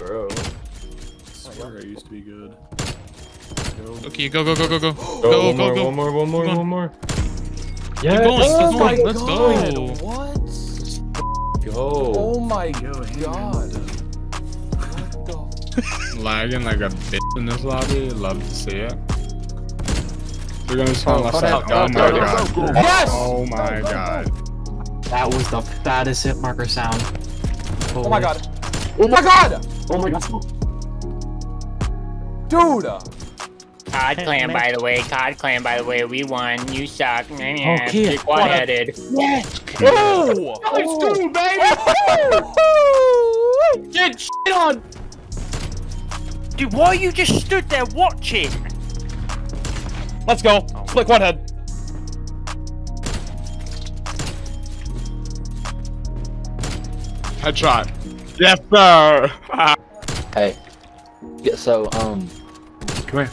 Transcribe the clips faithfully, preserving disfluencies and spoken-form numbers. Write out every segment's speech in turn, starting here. bro. I swear I used to be good. Go. Okay, go, go, go, go, go. Go, go, one go, more, go. One more, one more, one more. Yeah, keep going, oh keep going. Let's god. go. What? Go. Oh my god. What the? Lagging like a bitch in this lobby. Love to see it. We're gonna spawn left side. Oh my god. Yes! Oh my god. That was the fattest hit marker sound. Holy. Oh my god. Oh my god! Oh my god. Dude! C O D clan, by the way. C O D clan, by the way. We won. You suck. Okay. Quad-headed. Yes! Oh! Let's do, baby! Get shit on! Dude, why you just stood there watching? Let's go. Split quad head. Headshot. Yes, sir. Hey. Yeah, so, um. Come here.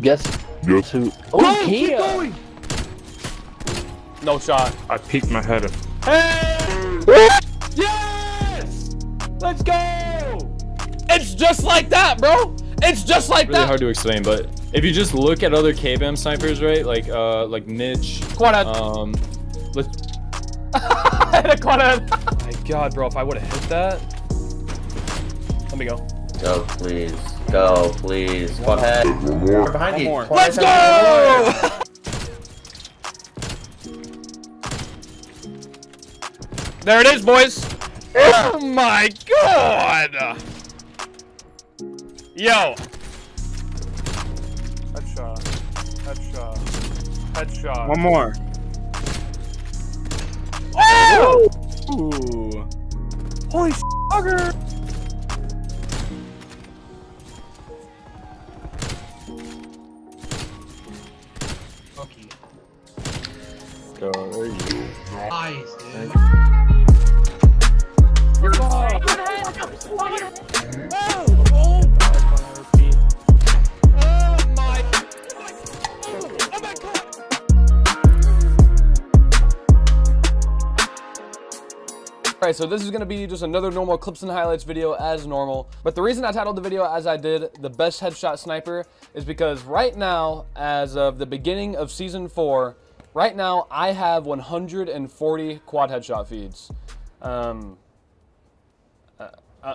Guess. Yes. Who? Oh, no, keep going. No shot. I peeked my head up. Hey! Yes! Let's go! It's just like that, bro. It's just like really that. Really hard to explain, but if you just look at other K BAM snipers, right? Like, uh, like Niche. Quad head. Um, let's. I had a quad head. Oh my god, bro! If I would have hit that. Let me go. Go, please. Go, please. Quad head. We're behind you. Let's go! There it is, boys. Oh my god! Yo! Headshot. Headshot. Headshot. One more. Oh! Ooh. Holy sugar! Okay. Go, there you go. Nice, dude. Oh! Oh! Alright, so this is going to be just another normal clips and highlights video as normal, but the reason I titled the video as I did, the best headshot sniper, is because right now, as of the beginning of season four, right now I have one hundred forty quad headshot feeds. Um, uh, uh,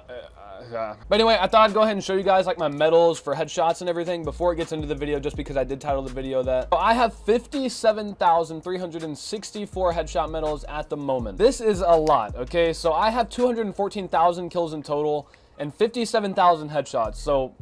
uh, uh, but anyway, I thought I'd go ahead and show you guys like my medals for headshots and everything before it gets into the video, just because I did title the video that. So I have fifty-seven thousand three hundred sixty-four headshot medals at the moment. This is a lot, okay? So I have two hundred fourteen thousand kills in total and fifty-seven thousand headshots. So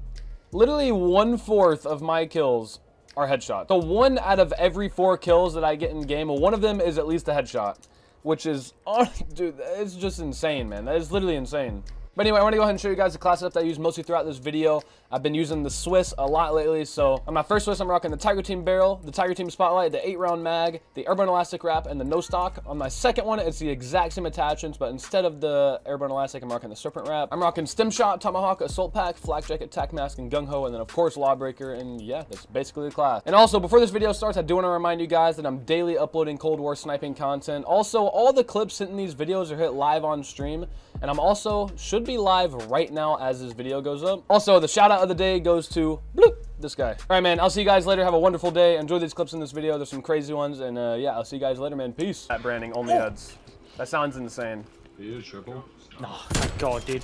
literally one fourth of my kills are headshots. So one out of every four kills that I get in game, one of them is at least a headshot, which is, oh, dude, it's just insane, man. That is literally insane. But anyway, I want to go ahead and show you guys the class setup that I use mostly throughout this video. I've been using the Swiss a lot lately, so on my first Swiss, I'm rocking the Tiger Team Barrel, the Tiger Team Spotlight, the eight round mag, the Airborne Elastic Wrap, and the No Stock. On my second one, it's the exact same attachments, but instead of the Airborne Elastic, I'm rocking the Serpent Wrap. I'm rocking Stem Shot, Tomahawk, Assault Pack, Flak Jacket, Tac Mask, and Gung Ho, and then, of course, Lawbreaker, and yeah, that's basically the class. And also, before this video starts, I do want to remind you guys that I'm daily uploading Cold War sniping content. Also, all the clips sent in these videos are hit live on stream, and I'm also, should be live right now as this video goes up. Also, the shout out of the day goes to bloop, this guy. All right, man, I'll see you guys later. Have a wonderful day. Enjoy these clips in this video. There's some crazy ones, and uh, yeah, I'll see you guys later, man. Peace. That branding only heads. That sounds insane. Dude, triple. Oh my god, dude.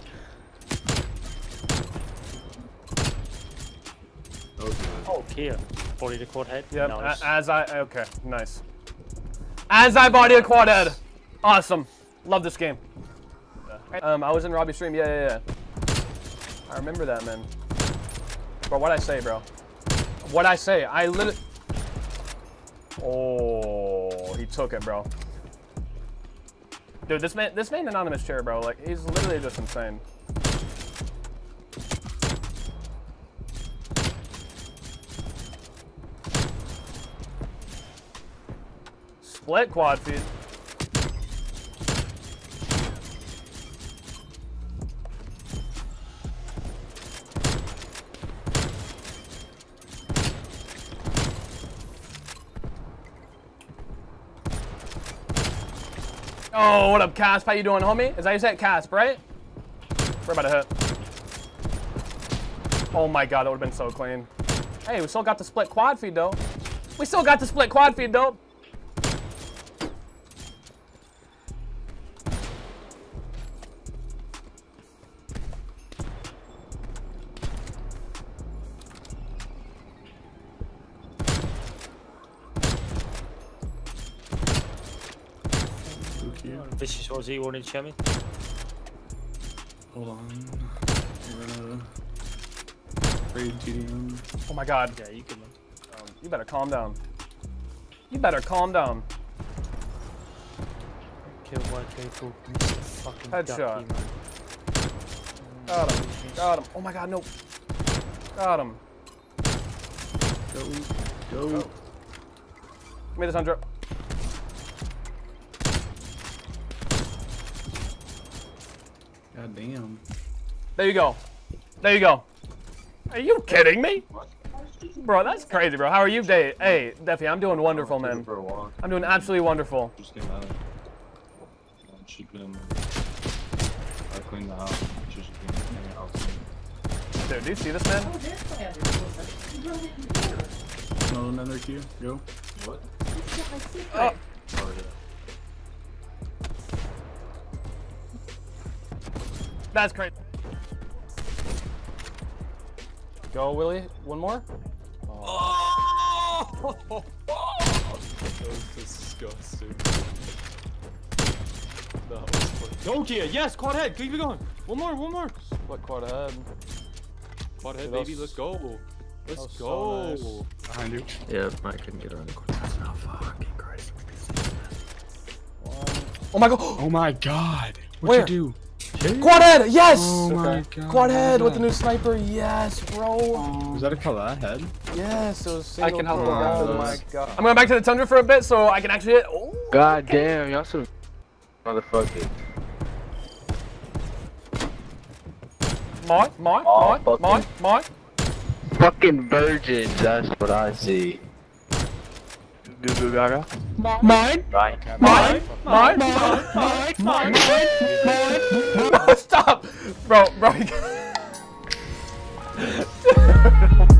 Oh, Kia. Body to quad head. Yeah. Nice. As I okay, nice. As I body a quad head. Awesome. Love this game. Um, I was in Robbie's stream, yeah, yeah, yeah. I remember that, man. Bro, what'd I say, bro? What'd I say? I literally... Oh, he took it, bro. Dude, this man, this man anonymous chair, bro. Like, he's literally just insane. Split quad feed. Oh, what up, Casp? How you doing, homie? Is that how you say it? Casp, right? We're about to hit. Oh my god, that would've been so clean. Hey, we still got the split quad feed though. We still got the split quad feed though. Vicious or Z one in Chemi. Hold on. Uh, oh my god. Yeah, you can. Um, you better calm down. You better calm down. Kill white people. Fucking headshot. Ducky, got him. Got him. Oh my god, no. Got him. Go. Go. Go. Give me the Tundra. God damn. There you go. There you go. Are you kidding me? Bro, that's crazy, bro. How are you, Dave? Hey, Deffy, I'm doing wonderful, man. I'm doing absolutely wonderful. Just came out. I cleaned the house. Just cleaned the house. Dude, do you see this, man? No, another Q. Go. What? Oh. Oh, yeah. That's crazy. Go, Willie. One more. Oh! Oh! Oh! That was disgusting. That was funny. Go gear. Yes, quad head. Keep it going. One more. One more. What quad head? Quad head, baby. Let's go. Let's go. So nice. Behind you. Yeah, I couldn't get around the corner. That's not fucking crazy. Oh my god. Oh my god. What'd Where? you do? Quad head, yes! Oh my god. Quad head with the new sniper, yes, bro. Was that a color head? Yes, it was single. I can help him out. Oh my god. I'm going back to the Tundra for a bit so I can actually hit. Oh, god okay. damn, y'all some motherfuckers. Mike, Mike, oh, Mike, Mike, Mike. Fucking virgins, that's what I see. Goo Gaga. Mine. Mine. Mine. Mine. Mine. Mine. Mine. Mine. Stop, bro, bro.